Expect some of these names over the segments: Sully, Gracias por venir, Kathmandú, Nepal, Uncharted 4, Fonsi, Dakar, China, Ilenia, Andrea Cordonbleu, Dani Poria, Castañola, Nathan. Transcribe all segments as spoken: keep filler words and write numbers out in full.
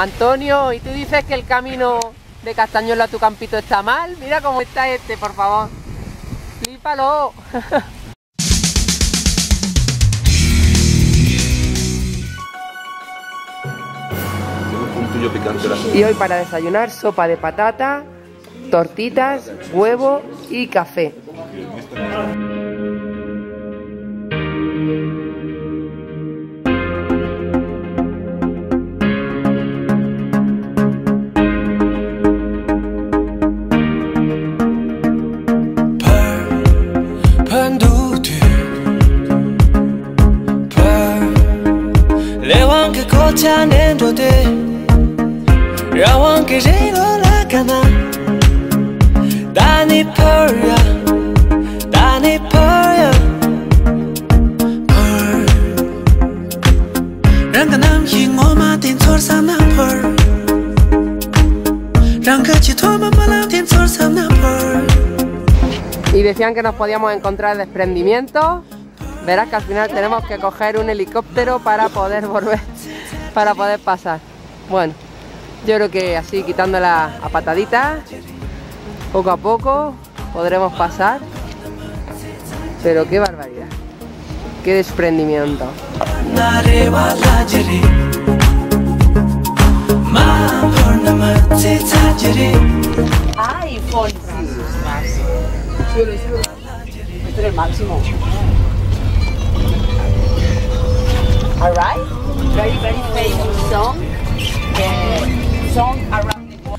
Antonio, ¿y tú dices que el camino de Castañola a tu campito está mal? Mira cómo está este, por favor. ¡Flípalo! Y hoy para desayunar, sopa de patata, tortitas, huevo y café. Que llegó la cama, Dani Poria, Dani Poria. Ranga nam hing oma tin sor samna por. Ranga chitoma mala tin sor samna por. Y decían que nos podíamos encontrar desprendimientos. Verás que al final tenemos que coger un helicóptero para poder volver, para poder pasar. Bueno. Yo creo que así, quitándola a pataditas, poco a poco podremos pasar. Pero qué barbaridad, qué desprendimiento. ¡Ay, Fonsi! Esto es el máximo. All right, very, very famous song. Yeah. Song around the world.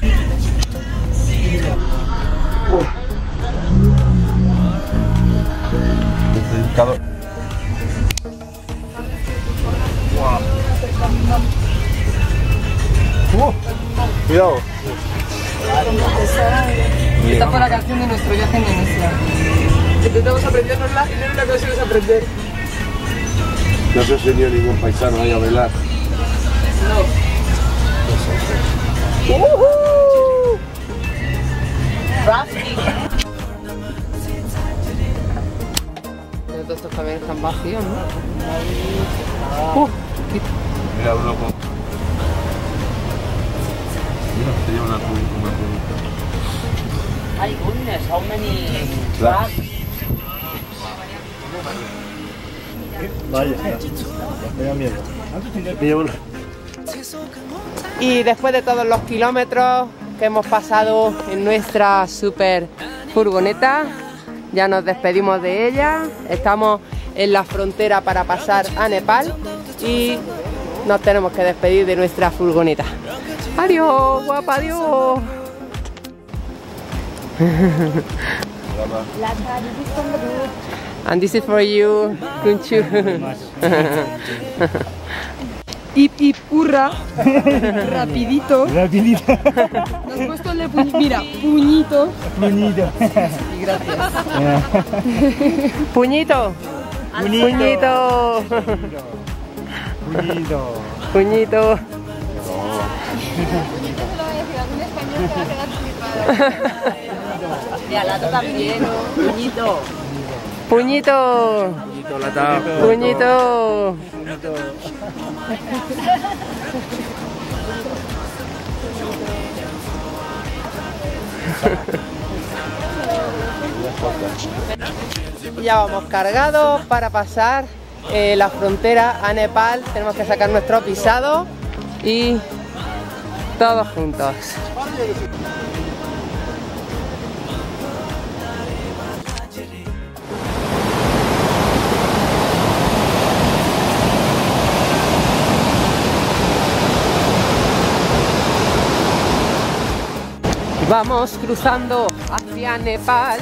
Wow. Cuidado. Esta fue la canción de nuestro viaje en Venecia. Intentamos aprendernosla y no era una cosa que nos aprender. No se enseñó ningún paisano ahí a bailar. No. Uh-huh. Todos estos camiones están vacíos, ¿no? Uh, mira, un loco. Mira, tenía una cubita. Ay, goodness, how many rats. Vaya, vaya mierda. Me llevo una. Y después de todos los kilómetros que hemos pasado en nuestra super furgoneta, ya nos despedimos de ella. Estamos en la frontera para pasar a Nepal y nos tenemos que despedir de nuestra furgoneta. ¡Adiós, guapa, adiós! And this is for you, Kunchu. Hip, hip, hurra, rapidito, rapidito. Nos puesto el puñito, mira, puñito, puñito, y gracias, puñito, puñito, puñito, puñito. Y al lado también, puñito, puñito, puñito, puñito. Ya vamos cargados para pasar eh, la frontera a Nepal. Tenemos que sacar nuestro visado y todos juntos. Vamos cruzando hacia Nepal.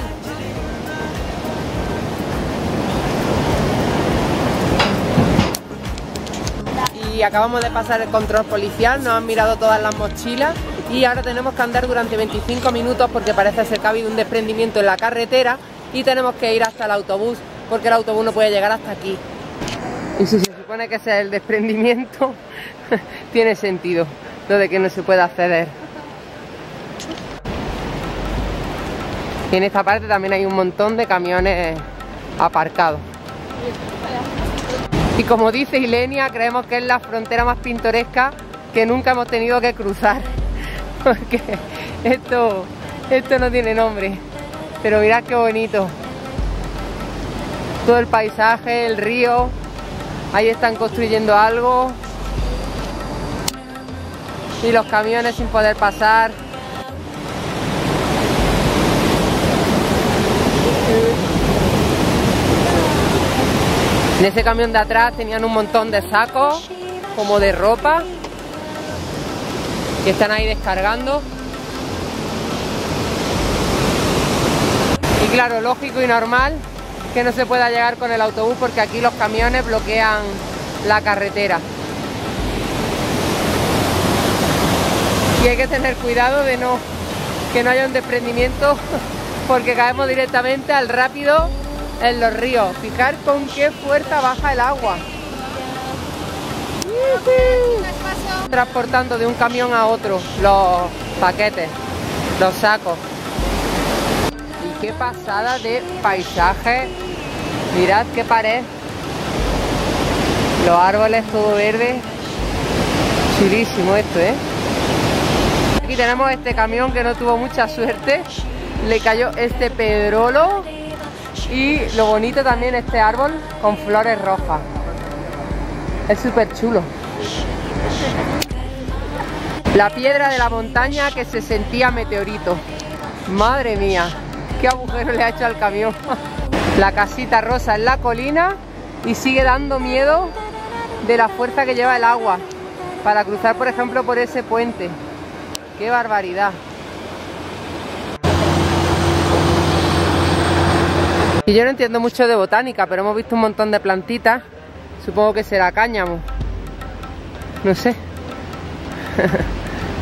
Y acabamos de pasar el control policial, nos han mirado todas las mochilas y ahora tenemos que andar durante veinticinco minutos porque parece ser que ha habido un desprendimiento en la carretera y tenemos que ir hasta el autobús porque el autobús no puede llegar hasta aquí. Y si se supone que sea el desprendimiento, tiene sentido lo de que no se pueda acceder. Y en esta parte también hay un montón de camiones aparcados. Y como dice Ilenia, creemos que es la frontera más pintoresca que nunca hemos tenido que cruzar, porque esto, esto no tiene nombre, pero mirad qué bonito, todo el paisaje, el río, ahí están construyendo algo y los camiones sin poder pasar. En ese camión de atrás tenían un montón de sacos, como de ropa, que están ahí descargando. Y claro, lógico y normal que no se pueda llegar con el autobús porque aquí los camiones bloquean la carretera. Y hay que tener cuidado de no, que no haya un desprendimiento porque caemos directamente al rápido en los ríos. Fijar con qué fuerza baja el agua. Uh-huh. Transportando de un camión a otro los paquetes, los sacos. Y qué pasada de paisaje. Mirad qué pared. Los árboles todo verde. Chulísimo esto, ¿eh? Aquí tenemos este camión que no tuvo mucha suerte. Le cayó este pedrolo. Y lo bonito también este árbol con flores rojas. Es súper chulo. La piedra de la montaña que se sentía meteorito. Madre mía, qué agujero le ha hecho al camión. La casita rosa en la colina y sigue dando miedo de la fuerza que lleva el agua para cruzar, por ejemplo, por ese puente. Qué barbaridad. Y yo no entiendo mucho de botánica, pero hemos visto un montón de plantitas. Supongo que será cáñamo. No sé.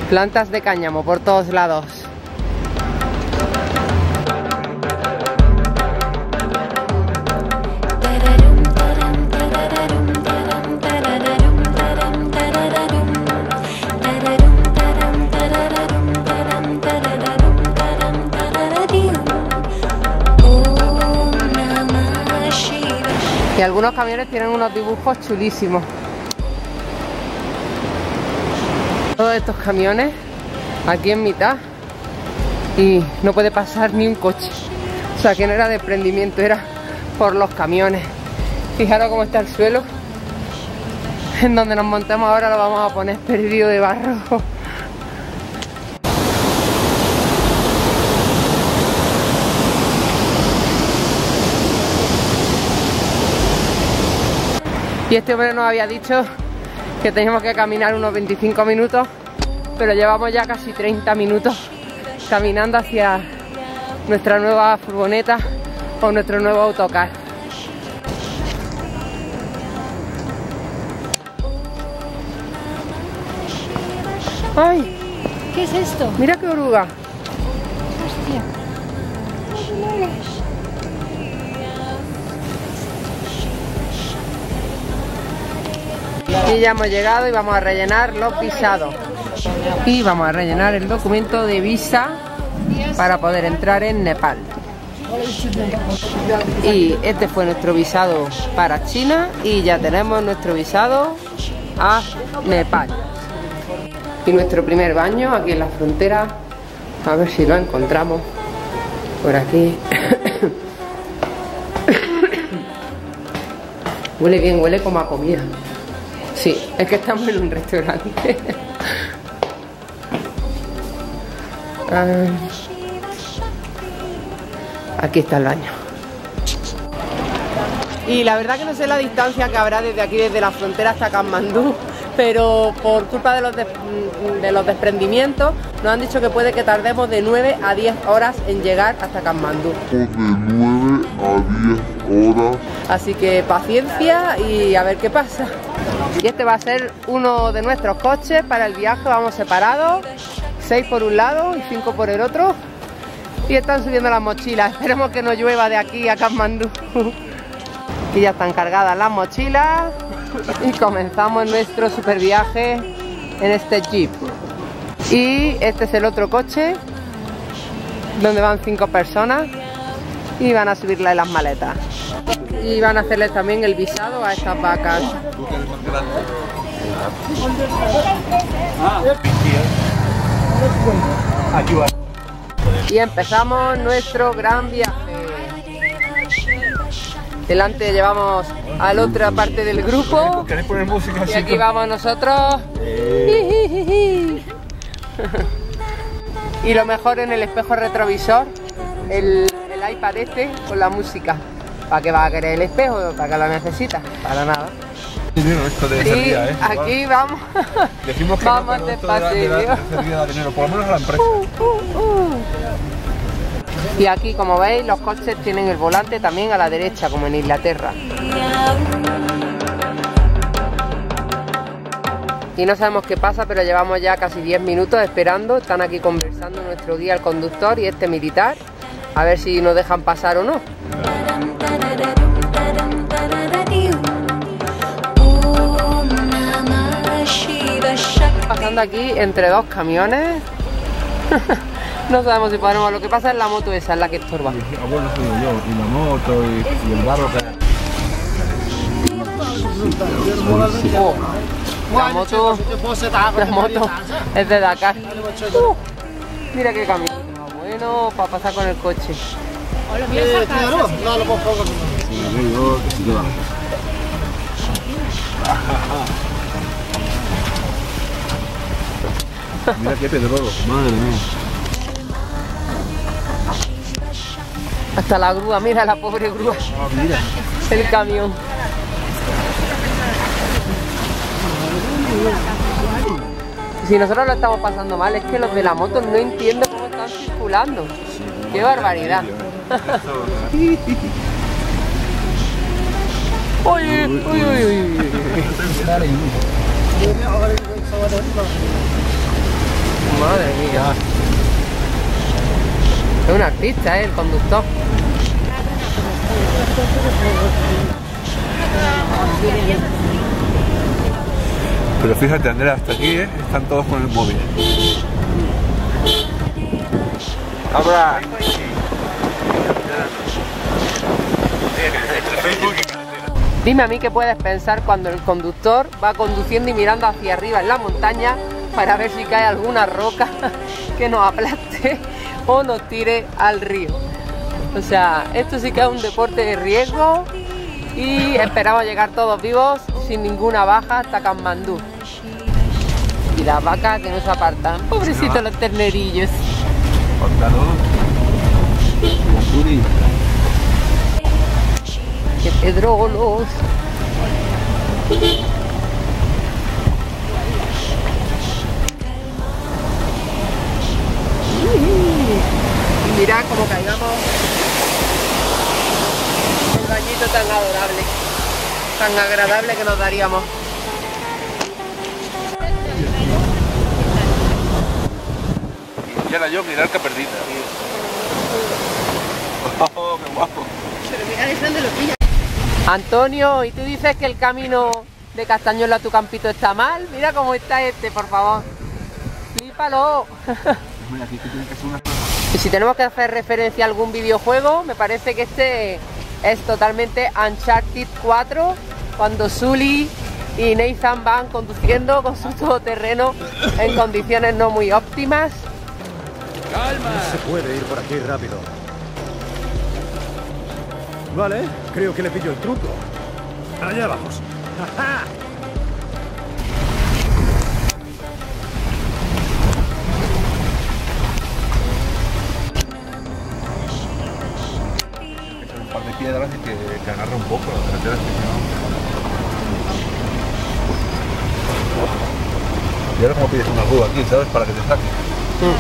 Plantas de cáñamo por todos lados. Y algunos camiones tienen unos dibujos chulísimos. Todos estos camiones aquí en mitad y no puede pasar ni un coche. O sea que no era desprendimiento, era por los camiones. Fijaros cómo está el suelo. En donde nos montamos ahora lo vamos a poner perdido de barro. Y este hombre nos había dicho que teníamos que caminar unos veinticinco minutos, pero llevamos ya casi treinta minutos caminando hacia nuestra nueva furgoneta o nuestro nuevo autocar. ¡Ay! ¿Qué es esto? Mira qué oruga. Hostia. Y ya hemos llegado y vamos a rellenar los visados. Y vamos a rellenar el documento de visa para poder entrar en Nepal. Y este fue nuestro visado para China y ya tenemos nuestro visado a Nepal. Y nuestro primer baño aquí en la frontera. A ver si lo encontramos por aquí. Huele bien, huele como a comida. Sí, es que estamos en un restaurante. Ah, aquí está el baño. Y la verdad que no sé la distancia que habrá desde aquí, desde la frontera hasta Kathmandú, pero por culpa de los, de, de los desprendimientos nos han dicho que puede que tardemos de nueve a diez horas en llegar hasta Kathmandú. De nueve a diez horas. Así que paciencia y a ver qué pasa. Y este va a ser uno de nuestros coches para el viaje, vamos separados, seis por un lado y cinco por el otro. Y están subiendo las mochilas, esperemos que no llueva de aquí a Kathmandú. Y ya están cargadas las mochilas y comenzamos nuestro super viaje en este jeep. Y este es el otro coche, donde van cinco personas y van a subirle las maletas. Y van a hacerles también el visado a estas vacas. Y empezamos nuestro gran viaje. Delante llevamos a la otra parte del grupo. ¿Queréis poner música? Y aquí vamos nosotros. Y lo mejor en el espejo retrovisor, el, el iPad este con la música. ¿Para qué vas a querer el espejo? ¿Para qué lo necesitas? Para nada. Esto de sí, día, ¿eh? Aquí vamos. Decimos que vamos no, despacio. De de por lo menos a la empresa. Uh, uh, uh. Y aquí, como veis, los coches tienen el volante también a la derecha, como en Inglaterra. Y no sabemos qué pasa, pero llevamos ya casi diez minutos esperando. Están aquí conversando nuestro guía, el conductor y este militar, a ver si nos dejan pasar o no. Pasando aquí entre dos camiones. No sabemos si podemos. Lo que pasa es la moto esa, es la que estorba. Ah, bueno, soy yo, y la moto y, y el barro que... Oh. La moto, la moto es de Dakar. Uh, mira qué camino. Bueno, para pasar con el coche. Mira qué pedroso, madre mía. Hasta la grúa, mira la pobre grúa. Ah, mira. El camión. Si nosotros lo estamos pasando mal, es que los de la moto no entiendo cómo están circulando. Sí, ¡qué barbaridad! Uy, uy, uy, uy, uy. Madre mía. Es un artista, ¿eh? El conductor. Pero fíjate, Andrea, hasta aquí, ¿eh? Están todos con el móvil. Ahora. Dime a mí qué puedes pensar cuando el conductor va conduciendo y mirando hacia arriba en la montaña para ver si cae alguna roca que nos aplaste o nos tire al río. O sea, esto sí que es un deporte de riesgo y esperamos llegar todos vivos sin ninguna baja hasta Kathmandú. Y las vacas que no se apartan. Pobrecitos los ternerillos. ¡Qué pedrolos! Y mirad cómo caigamos. El bañito tan adorable, tan agradable que nos daríamos. Ya la yo, mirar que perdida. Oh, qué guapo. Pero mirad el plan de los pillas. Antonio, ¿y tú dices que el camino de Castañola a tu campito está mal? Mira cómo está este, por favor. ¡Flípalo! Y si tenemos que hacer referencia a algún videojuego, me parece que este es totalmente Uncharted cuatro, cuando Sully y Nathan van conduciendo con su todoterreno en condiciones no muy óptimas. ¡Calma! No se puede ir por aquí rápido. Vale, creo que le pillo el truco. Allá vamos. ¡Ajá! Piedras y que, que agarra un poco las carreteras que no. Y ahora como pides una grúa aquí, ¿sabes? Para que te saque. Sí.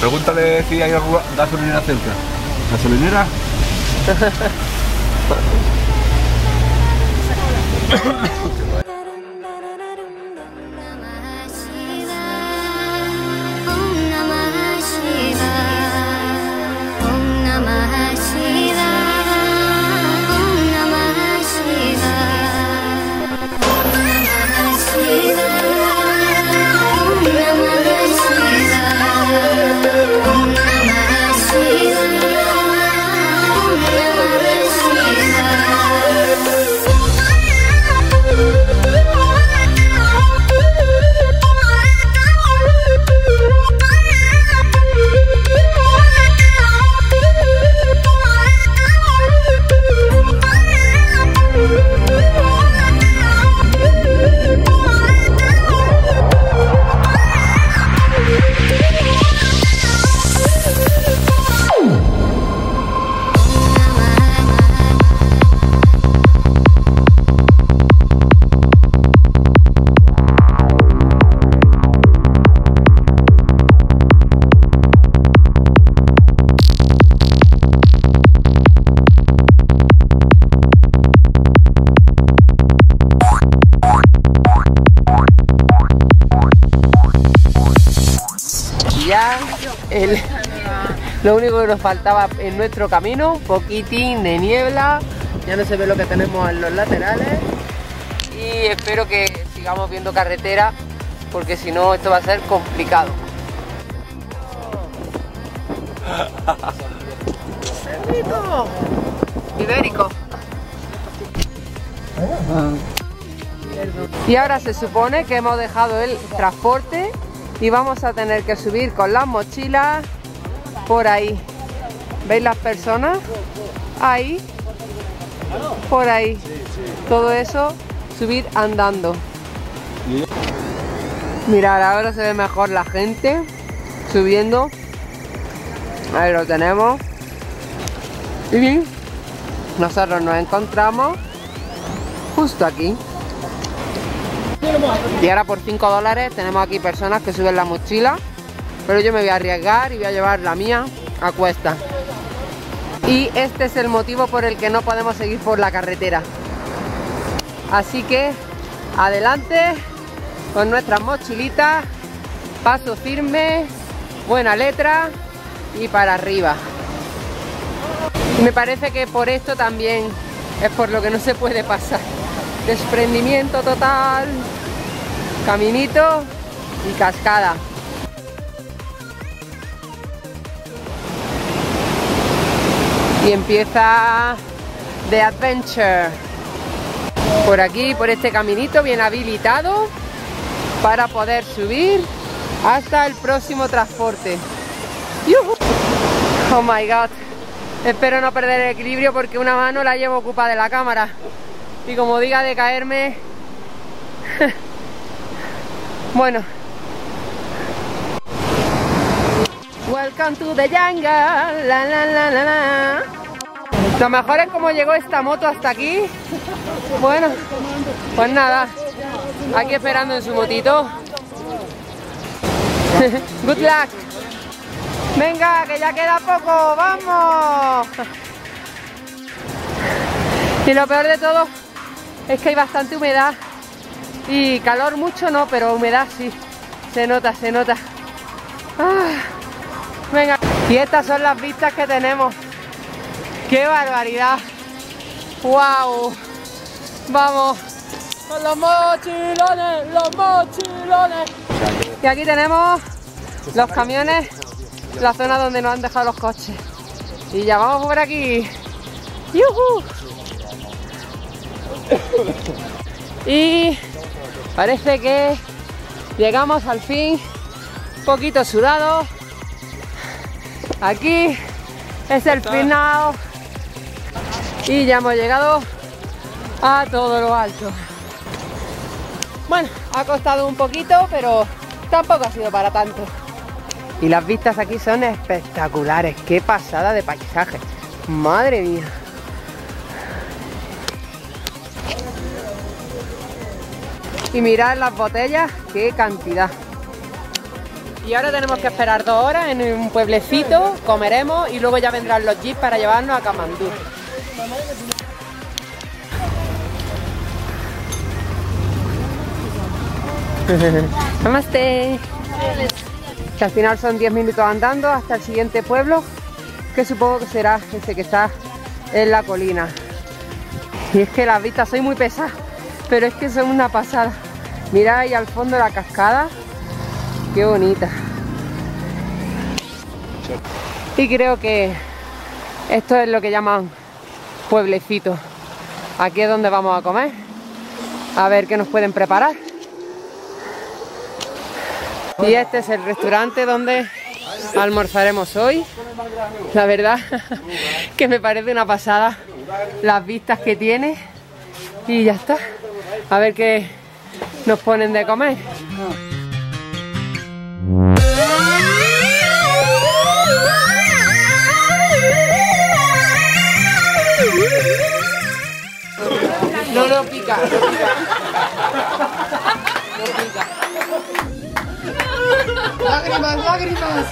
Pregúntale si hay alguna gasolinera cerca. ¿Gasolinera? Ya el, lo único que nos faltaba en nuestro camino, un poquitín de niebla, ya no se ve lo que tenemos en los laterales y espero que sigamos viendo carretera porque si no esto va a ser complicado. ¡Cerdito! Ibérico. Y ahora se supone que hemos dejado el transporte y vamos a tener que subir con las mochilas por ahí. ¿Veis las personas? Ahí, por ahí. Todo eso, subir andando. Mirad, ahora se ve mejor la gente subiendo. Ahí lo tenemos. Y nosotros nos encontramos justo aquí. Y ahora por cinco dólares tenemos aquí personas que suben la mochila, pero yo me voy a arriesgar y voy a llevar la mía a cuesta. Y este es el motivo por el que no podemos seguir por la carretera. Así que adelante con nuestras mochilitas, paso firme, buena letra y para arriba. Y me parece que por esto también es por lo que no se puede pasar. Desprendimiento total, caminito y cascada. Y empieza The Adventure. Por aquí, por este caminito bien habilitado para poder subir hasta el próximo transporte. ¡Yuhu! Oh my god, espero no perder el equilibrio porque una mano la llevo ocupada de la cámara. Y como diga de caerme... Bueno. Welcome to the jungle. La, la, la, la, la. Lo mejor es cómo llegó esta moto hasta aquí. Bueno, pues nada. Aquí esperando en su motito. Good luck. Venga, que ya queda poco. Vamos. Y lo peor de todo es que hay bastante humedad y calor mucho no, pero humedad sí, se nota, se nota. Ah, venga, y estas son las vistas que tenemos. ¡Qué barbaridad! ¡Wow! Vamos con los mochilones, los mochilones. Y aquí tenemos los camiones, la zona donde nos han dejado los coches. Y ya vamos por aquí. ¡Yuhu! Y parece que llegamos al fin, un poquito sudado. Aquí es el final y ya hemos llegado a todo lo alto. Bueno, ha costado un poquito, pero tampoco ha sido para tanto. Y las vistas aquí son espectaculares, qué pasada de paisaje, madre mía. Y mirad las botellas, qué cantidad. Y ahora tenemos que esperar dos horas en un pueblecito, comeremos y luego ya vendrán los jeeps para llevarnos a Kathmandú. Namaste. Que al final son diez minutos andando hasta el siguiente pueblo, que supongo que será ese que está en la colina. Y es que las vistas, soy muy pesada, pero es que son una pasada. Mirad ahí al fondo la cascada, qué bonita. Y creo que esto es lo que llaman pueblecito. Aquí es donde vamos a comer, a ver qué nos pueden preparar. Y este es el restaurante donde almorzaremos hoy. La verdad que me parece una pasada las vistas que tiene. Y ya está. A ver qué nos ponen de comer. No, no pica, no pica. No pica. Lágrimas, lágrimas.